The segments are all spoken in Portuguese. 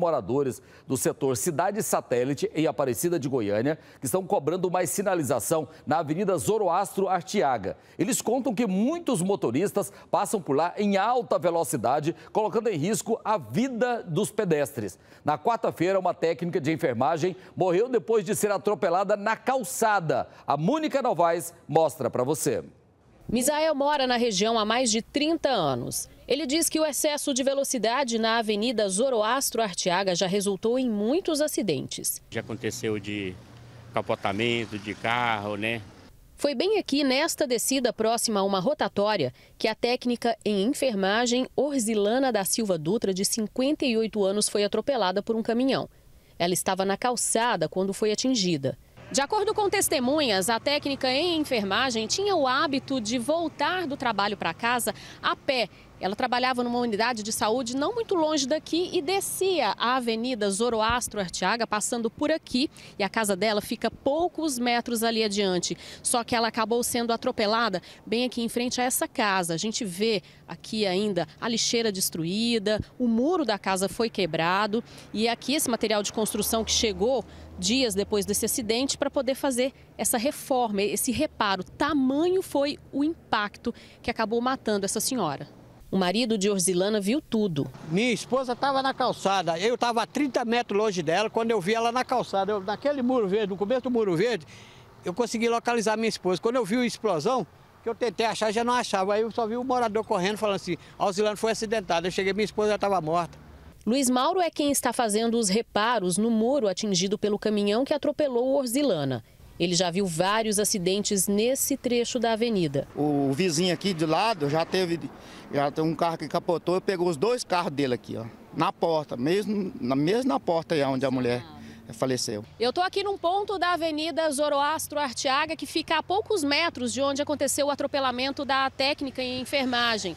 moradores do setor Cidade Satélite, em Aparecida de Goiânia, que estão cobrando mais sinalização na Avenida Zoroastro Artiaga. Eles contam que muitos motoristas passam por lá em alta velocidade, colocando em risco a vida dos pedestres. Na quarta-feira, uma técnica de enfermagem morreu depois de ser atropelada na calçada. A Mônica Novaes mostra para você. Misael mora na região há mais de 30 anos. Ele diz que o excesso de velocidade na Avenida Zoroastro Artiaga já resultou em muitos acidentes. Já aconteceu de capotamento de carro, né? Foi bem aqui nesta descida próxima a uma rotatória que a técnica em enfermagem Orzilana da Silva Dutra, de 58 anos, foi atropelada por um caminhão. Ela estava na calçada quando foi atingida. De acordo com testemunhas, a técnica em enfermagem tinha o hábito de voltar do trabalho para casa a pé. Ela trabalhava numa unidade de saúde não muito longe daqui e descia a Avenida Zoroastro Artiaga, passando por aqui, e a casa dela fica poucos metros ali adiante. Só que ela acabou sendo atropelada bem aqui em frente a essa casa. A gente vê aqui ainda a lixeira destruída, o muro da casa foi quebrado, e aqui esse material de construção que chegou dias depois desse acidente para poder fazer essa reforma, esse reparo. Tamanho foi o impacto que acabou matando essa senhora. O marido de Orzilana viu tudo. Minha esposa estava na calçada, eu estava a 30 metros longe dela, quando eu vi ela na calçada, naquele muro verde, no começo do muro verde, eu consegui localizar minha esposa. Quando eu vi a explosão, que eu tentei achar, já não achava, aí eu só vi o morador correndo, falando assim: a Orzilana foi acidentada. Eu cheguei, minha esposa já estava morta. Luiz Mauro é quem está fazendo os reparos no muro atingido pelo caminhão que atropelou Orzilana. Ele já viu vários acidentes nesse trecho da avenida. O vizinho aqui de lado já teve um carro que capotou e pegou os dois carros dele aqui, ó, na porta, mesmo na porta aí onde a mulher faleceu. Eu estou aqui num ponto da Avenida Zoroastro Artiaga, que fica a poucos metros de onde aconteceu o atropelamento da técnica em enfermagem.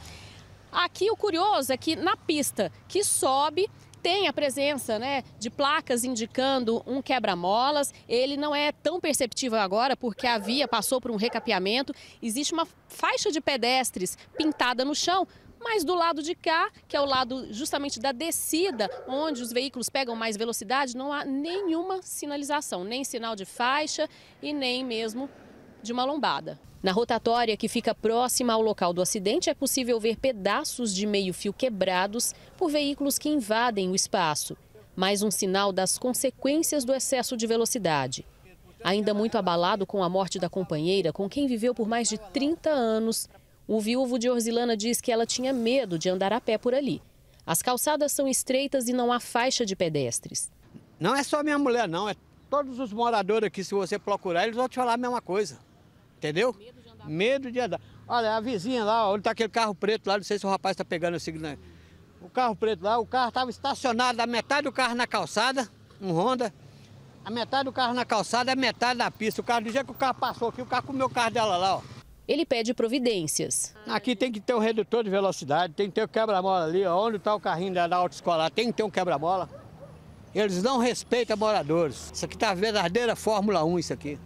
Aqui o curioso é que na pista que sobe tem a presença, né, de placas indicando um quebra-molas. Ele não é tão perceptível agora porque a via passou por um recapeamento. Existe uma faixa de pedestres pintada no chão, mas do lado de cá, que é o lado justamente da descida, onde os veículos pegam mais velocidade, não há nenhuma sinalização, nem sinal de faixa e nem mesmo de uma lombada. Na rotatória que fica próxima ao local do acidente, é possível ver pedaços de meio-fio quebrados por veículos que invadem o espaço. Mais um sinal das consequências do excesso de velocidade. Ainda muito abalado com a morte da companheira, com quem viveu por mais de 30 anos, o viúvo de Orzilana diz que ela tinha medo de andar a pé por ali. As calçadas são estreitas e não há faixa de pedestres. Não é só minha mulher, não. É todos os moradores aqui, se você procurar, eles vão te falar a mesma coisa. Entendeu? Medo de andar. Olha, a vizinha lá, onde está aquele carro preto lá, não sei se o rapaz está pegando assim, né? O carro preto lá, o carro estava estacionado, a metade do carro na calçada, um Honda, a metade do carro na calçada, a metade na pista. O carro, do jeito que o carro passou aqui, o carro comeu o carro dela lá, ó. Ele pede providências. Aqui tem que ter um redutor de velocidade, tem que ter um quebra-mola ali, ó, onde está o carrinho da autoescolar, tem que ter um quebra-mola. Eles não respeitam moradores. Isso aqui está a verdadeira Fórmula 1, isso aqui.